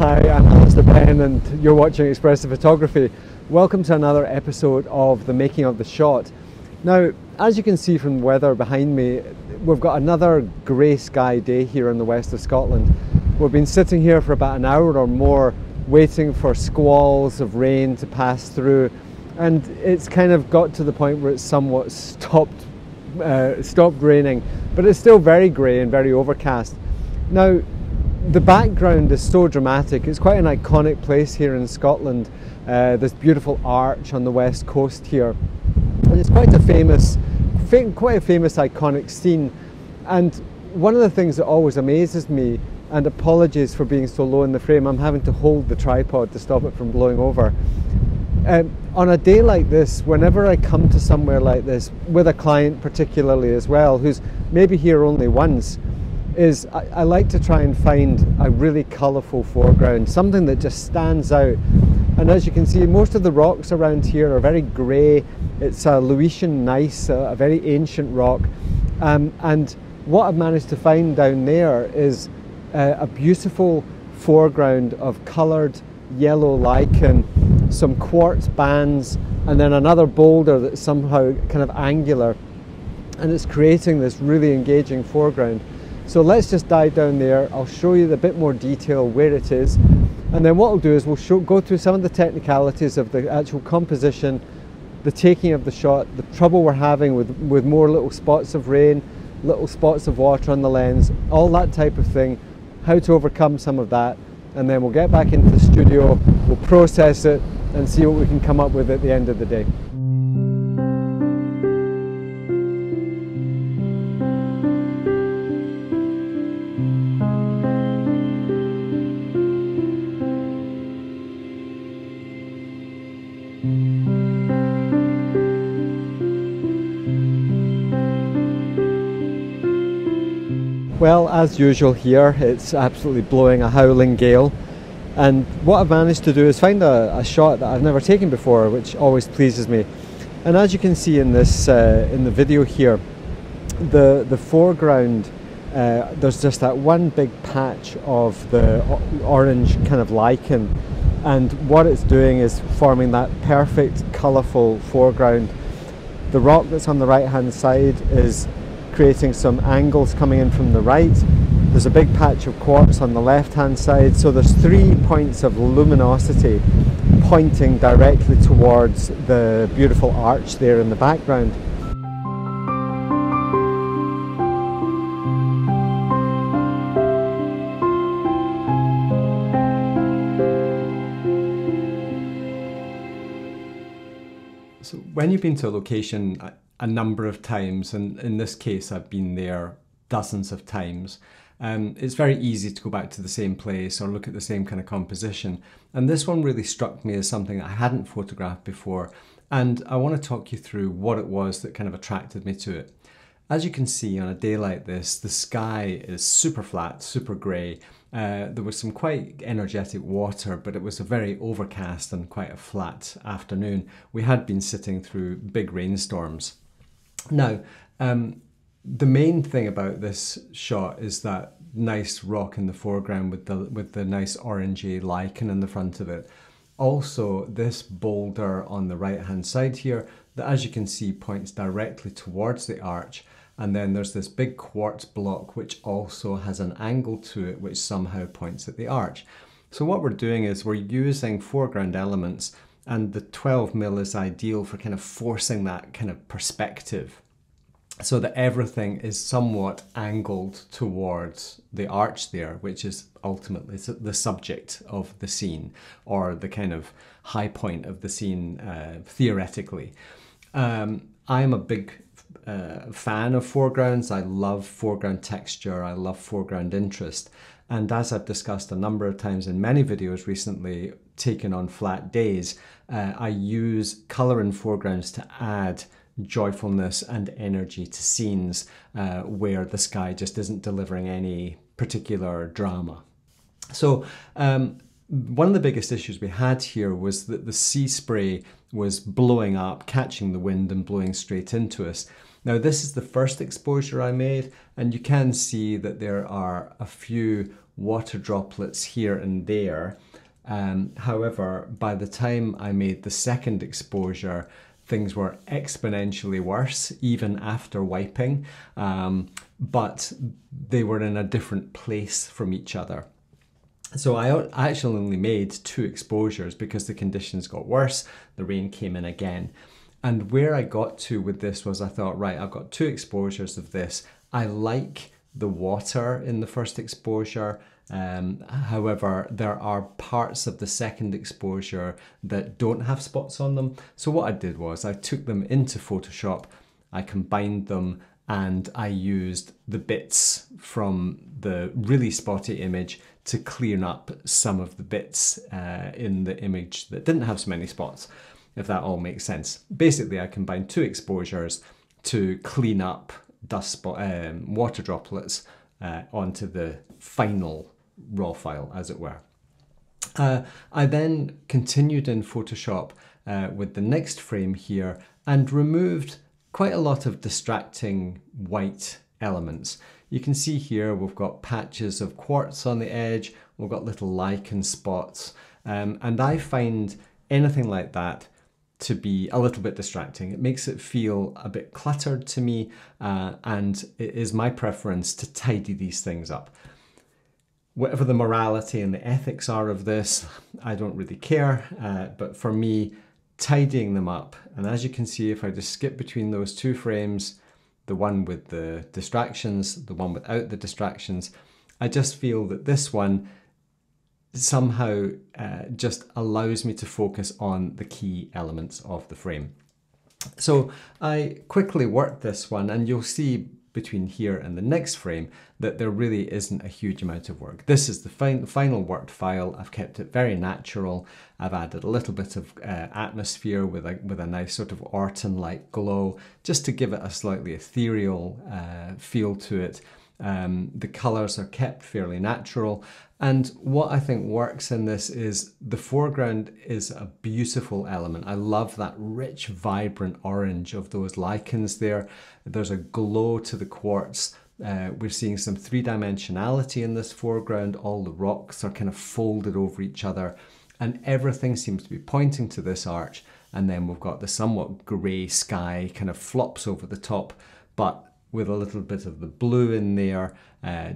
Hi, I'm Alister Benn and you're watching Expressive Photography. Welcome to another episode of The Making of the Shot. Now, as you can see from the weather behind me, we've got another grey sky day here in the west of Scotland. We've been sitting here for about an hour or more waiting for squalls of rain to pass through, and it's kind of got to the point where it's somewhat stopped raining, but it's still very grey and very overcast. Now, the background is so dramatic. It's quite an iconic place here in Scotland, this beautiful arch on the west coast here. And it's quite a famous iconic scene. And one of the things that always amazes me, and apologies for being so low in the frame, I'm having to hold the tripod to stop it from blowing over. On a day like this, whenever I come to somewhere like this, with a client particularly as well, who's maybe here only once, is I like to try and find a really colourful foreground, something that just stands out. And as you can see, most of the rocks around here are very grey. It's a Lewisian gneiss, a very ancient rock. And what I've managed to find down there is a beautiful foreground of coloured yellow lichen, some quartz bands, and then another boulder that's somehow kind of angular, and it's creating this really engaging foreground. So let's just dive down there. I'll show you a bit more detail where it is, and then what we'll do is we'll go through some of the technicalities of the actual composition, the taking of the shot, the trouble we're having with more little spots of rain, little spots of water on the lens, all that type of thing, how to overcome some of that, and then we'll get back into the studio, we'll process it and see what we can come up with at the end of the day. Well, as usual here, it's absolutely blowing a howling gale, and what I've managed to do is find a shot that I've never taken before, which always pleases me. And as you can see in this in the video here, the foreground, there's just that one big patch of the orange kind of lichen, and what it's doing is forming that perfect colourful foreground. The rock that's on the right hand side is creating some angles coming in from the right. There's a big patch of quartz on the left hand side, so there's 3 points of luminosity pointing directly towards the beautiful arch there in the background. So when you've been to a location a number of times, and in this case I've been there dozens of times, it's very easy to go back to the same place or look at the same kind of composition, and this one really struck me as something that I hadn't photographed before, and I want to talk you through what it was that kind of attracted me to it. As you can see, on a day like this, the sky is super flat, super grey. There was some quite energetic water, but it was a very overcast and quite a flat afternoon. We had been sitting through big rainstorms. Now, the main thing about this shot is that nice rock in the foreground with the nice orangey lichen in the front of it. Also, this boulder on the right-hand side here, that as you can see points directly towards the arch, and then there's this big quartz block which also has an angle to it which somehow points at the arch. So what we're doing is we're using foreground elements, and the 12mm is ideal for kind of forcing that kind of perspective so that everything is somewhat angled towards the arch there, which is ultimately the subject of the scene, or the kind of high point of the scene, theoretically. I am a big fan of foregrounds. I love foreground texture, I love foreground interest. And as I've discussed a number of times in many videos recently, taken on flat days, I use colour in foregrounds to add joyfulness and energy to scenes where the sky just isn't delivering any particular drama. So one of the biggest issues we had here was that the sea spray was blowing up, catching the wind and blowing straight into us. Now, this is the first exposure I made, and you can see that there are a few water droplets here and there. However, by the time I made the second exposure, things were exponentially worse, even after wiping, but they were in a different place from each other. So I actually only made two exposures because the conditions got worse, the rain came in again. And where I got to with this was I thought, right, I've got two exposures of this. I like the water in the first exposure. However, there are parts of the second exposure that don't have spots on them. So what I did was I took them into Photoshop, I combined them, and I used the bits from the really spotty image to clean up some of the bits in the image that didn't have so many spots, if that all makes sense. Basically, I combined two exposures to clean up dust spot, water droplets onto the final raw file, as it were. I then continued in Photoshop with the next frame here and removed quite a lot of distracting white elements. You can see here we've got patches of quartz on the edge, we've got little lichen spots, and I find anything like that to be a little bit distracting. It makes it feel a bit cluttered to me, and it is my preference to tidy these things up. Whatever the morality and the ethics are of this, I don't really care, but for me, tidying them up, and as you can see, if I just skip between those two frames, the one with the distractions, the one without the distractions, I just feel that this one somehow just allows me to focus on the key elements of the frame. So I quickly worked this one, and you'll see between here and the next frame that there really isn't a huge amount of work. This is the final worked file. I've kept it very natural. I've added a little bit of atmosphere with a nice sort of Orton-like glow, just to give it a slightly ethereal feel to it. The colors are kept fairly natural. And what I think works in this is the foreground is a beautiful element. I love that rich, vibrant orange of those lichens there. There's a glow to the quartz. We're seeing some three-dimensionality in this foreground. All the rocks are kind of folded over each other, and everything seems to be pointing to this arch. And then we've got the somewhat gray sky kind of flops over the top, but with a little bit of the blue in there,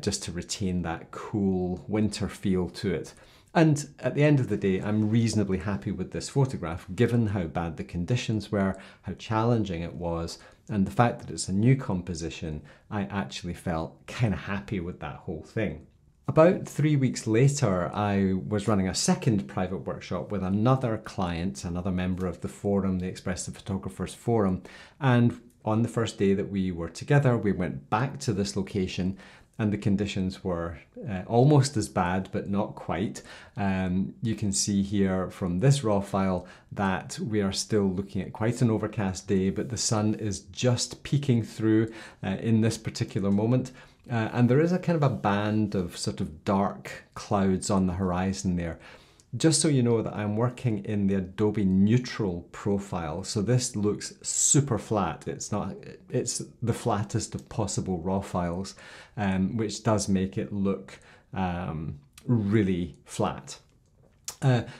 just to retain that cool winter feel to it. And at the end of the day, I'm reasonably happy with this photograph, given how bad the conditions were, how challenging it was, and the fact that it's a new composition. I actually felt kind of happy with that whole thing. About 3 weeks later, I was running a second private workshop with another client, another member of the forum, the Expressive Photographers Forum, and on the first day that we were together, we went back to this location, and the conditions were almost as bad, but not quite. You can see here from this raw file that we are still looking at quite an overcast day, but the sun is just peeking through in this particular moment. And there is a kind of a band of sort of dark clouds on the horizon there. Just so you know that I'm working in the Adobe Neutral profile, so this looks super flat. It's the flattest of possible raw files, which does make it look really flat.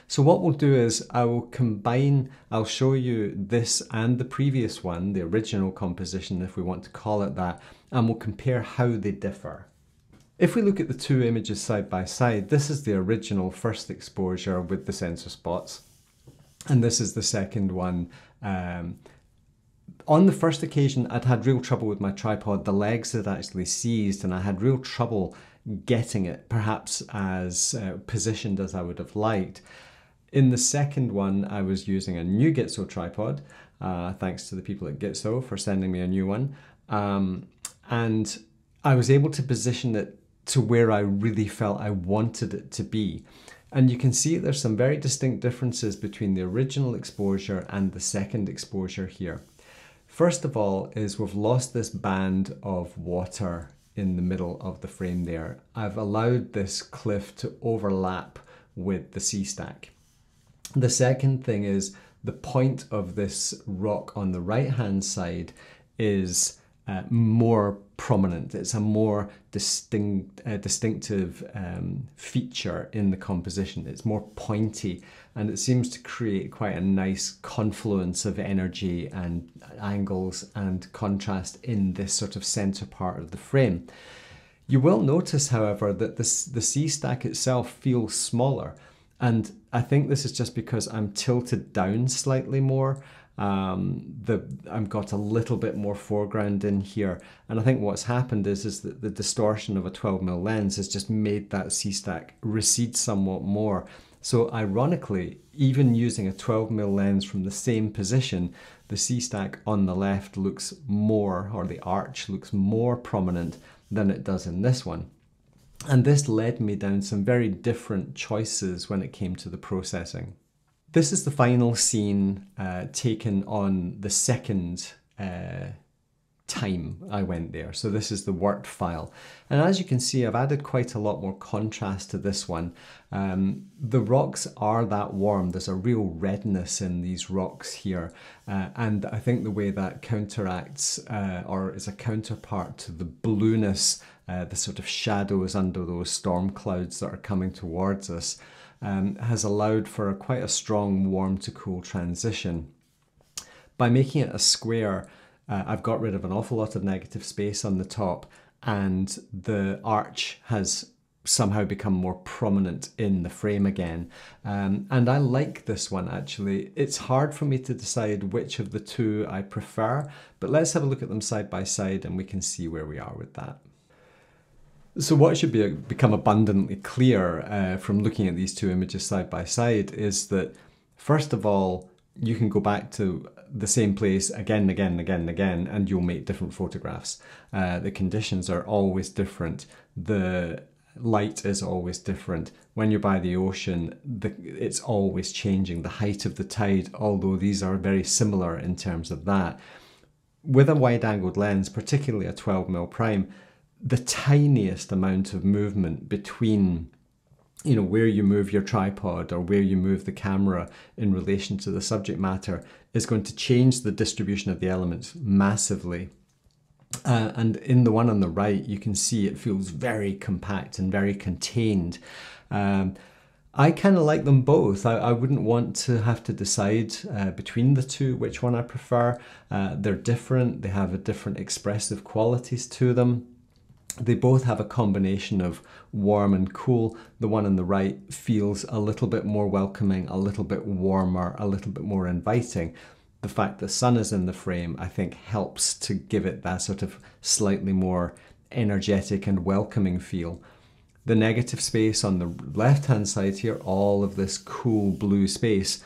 So what we'll do is I will combine, I'll show you this and the previous one, the original composition, if we want to call it that, and we'll compare how they differ. If we look at the two images side by side, this is the original first exposure with the sensor spots, and this is the second one. On the first occasion, I'd had real trouble with my tripod. The legs had actually seized, and I had real trouble getting it, perhaps as positioned as I would have liked. In the second one, I was using a new Gitzo tripod, thanks to the people at Gitzo for sending me a new one, and I was able to position it to where I really felt I wanted it to be. And you can see there's some very distinct differences between the original exposure and the second exposure here. First of all is we've lost this band of water in the middle of the frame there. I've allowed this cliff to overlap with the sea stack. The second thing is the point of this rock on the right-hand side is more prominent. It's a more distinctive feature in the composition. It's more pointy, and it seems to create quite a nice confluence of energy and angles and contrast in this sort of center part of the frame. You will notice, however, that the C-stack itself feels smaller, and I think this is just because I'm tilted down slightly more. I've got a little bit more foreground in here, and I think what's happened is that the distortion of a 12mm lens has just made that C-stack recede somewhat more. So ironically, even using a 12mm lens from the same position, the C-stack on the left looks more, or the arch looks more prominent than it does in this one. And this led me down some very different choices when it came to the processing. This is the final scene taken on the second time I went there. So this is the worked file. And as you can see, I've added quite a lot more contrast to this one. The rocks are that warm. There's a real redness in these rocks here. And I think the way that counteracts or is a counterpart to the blueness, the sort of shadows under those storm clouds that are coming towards us, has allowed for quite a strong warm to cool transition. By making it a square, I've got rid of an awful lot of negative space on the top, and the arch has somehow become more prominent in the frame again. And I like this one, actually. It's hard for me to decide which of the two I prefer, but let's have a look at them side by side and we can see where we are with that. So what should become abundantly clear from looking at these two images side by side is that, first of all, you can go back to the same place again and again and again and again, and you'll make different photographs. The conditions are always different. The light is always different. When you're by the ocean, it's always changing. The height of the tide, although these are very similar in terms of that. With a wide-angled lens, particularly a 12mm prime, the tiniest amount of movement between where you move your tripod or where you move the camera in relation to the subject matter is going to change the distribution of the elements massively. And in the one on the right, you can see it feels very compact and very contained. I kind of like them both. I wouldn't want to have to decide between the two which one I prefer. They're different. They have a different expressive qualities to them. They both have a combination of warm and cool. The one on the right feels a little bit more welcoming, a little bit warmer, a little bit more inviting. The fact the sun is in the frame, I think, helps to give it that sort of slightly more energetic and welcoming feel. The negative space on the left-hand side here, all of this cool blue space,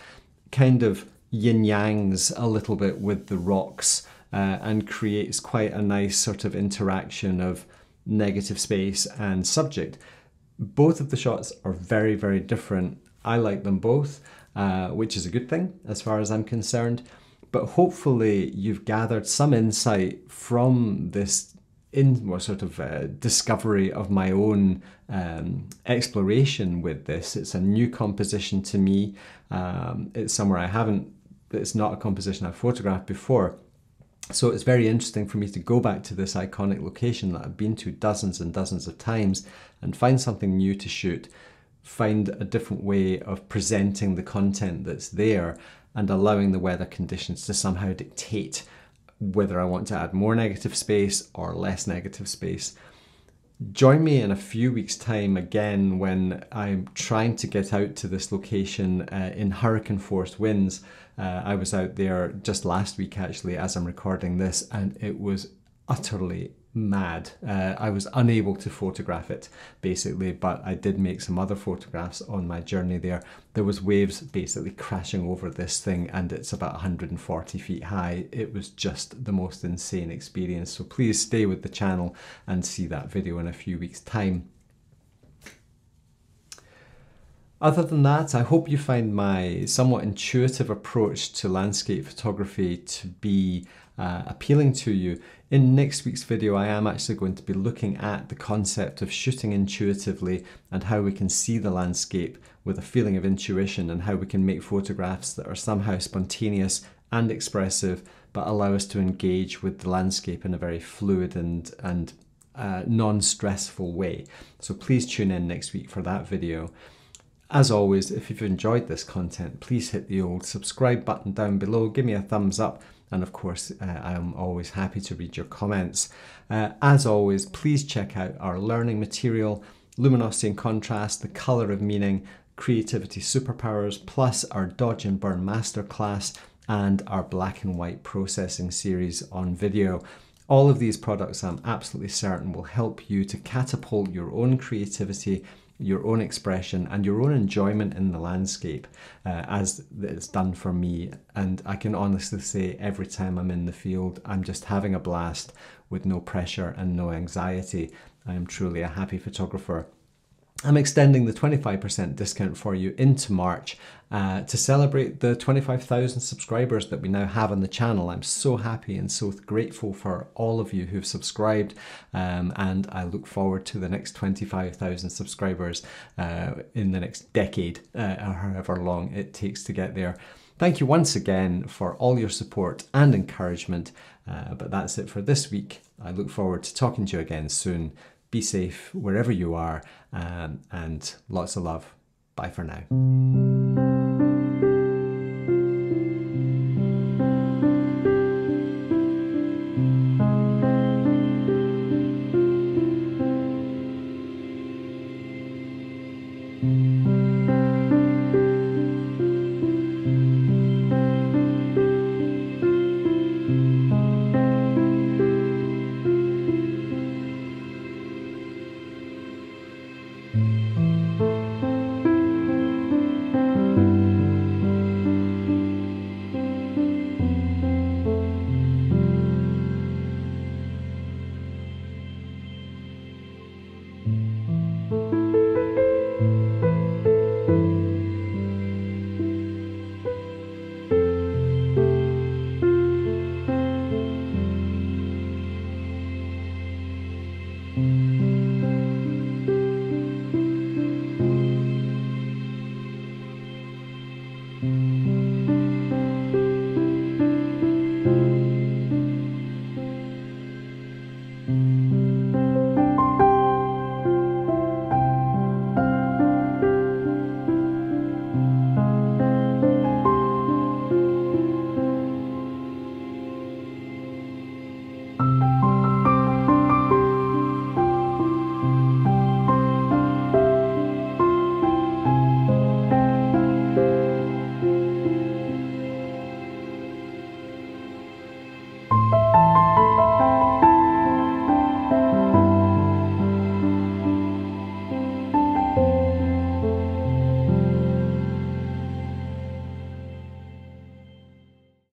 kind of yin-yangs a little bit with the rocks and creates quite a nice sort of interaction of negative space and subject. Both of the shots are very, very different. I like them both, which is a good thing as far as I'm concerned. But hopefully you've gathered some insight from this discovery of my own exploration with this. It's a new composition to me. It's somewhere it's not a composition I've photographed before. So it's very interesting for me to go back to this iconic location that I've been to dozens and dozens of times and find something new to shoot, find a different way of presenting the content that's there and allowing the weather conditions to somehow dictate whether I want to add more negative space or less negative space. Join me in a few weeks' time again when I'm trying to get out to this location in hurricane force winds. I was out there just last week, actually, as I'm recording this, and it was utterly mad. I was unable to photograph it, basically, but I did make some other photographs on my journey there. There was waves basically crashing over this thing, and it's about 140 feet high. It was just the most insane experience. So please stay with the channel and see that video in a few weeks' time. Other than that, I hope you find my somewhat intuitive approach to landscape photography to be appealing to you. In next week's video, I am actually going to be looking at the concept of shooting intuitively and how we can see the landscape with a feeling of intuition and how we can make photographs that are somehow spontaneous and expressive, but allow us to engage with the landscape in a very fluid and non-stressful way. So please tune in next week for that video. As always, if you've enjoyed this content, please hit the old subscribe button down below, give me a thumbs up, and of course I'm always happy to read your comments. As always, please check out our learning material, Luminosity and Contrast, The Color of Meaning, Creativity Superpowers, plus our Dodge and Burn Masterclass and our Black and White Processing Series on video. All of these products, I'm absolutely certain, will help you to catapult your own creativity, your own expression, and your own enjoyment in the landscape, as it's done for me. And I can honestly say every time I'm in the field, I'm just having a blast with no pressure and no anxiety. I am truly a happy photographer. I'm extending the 25% discount for you into March to celebrate the 25,000 subscribers that we now have on the channel. I'm so happy and so grateful for all of you who've subscribed, and I look forward to the next 25,000 subscribers in the next decade, or however long it takes to get there. Thank you once again for all your support and encouragement, but that's it for this week. I look forward to talking to you again soon. Be safe wherever you are, and lots of love. Bye for now.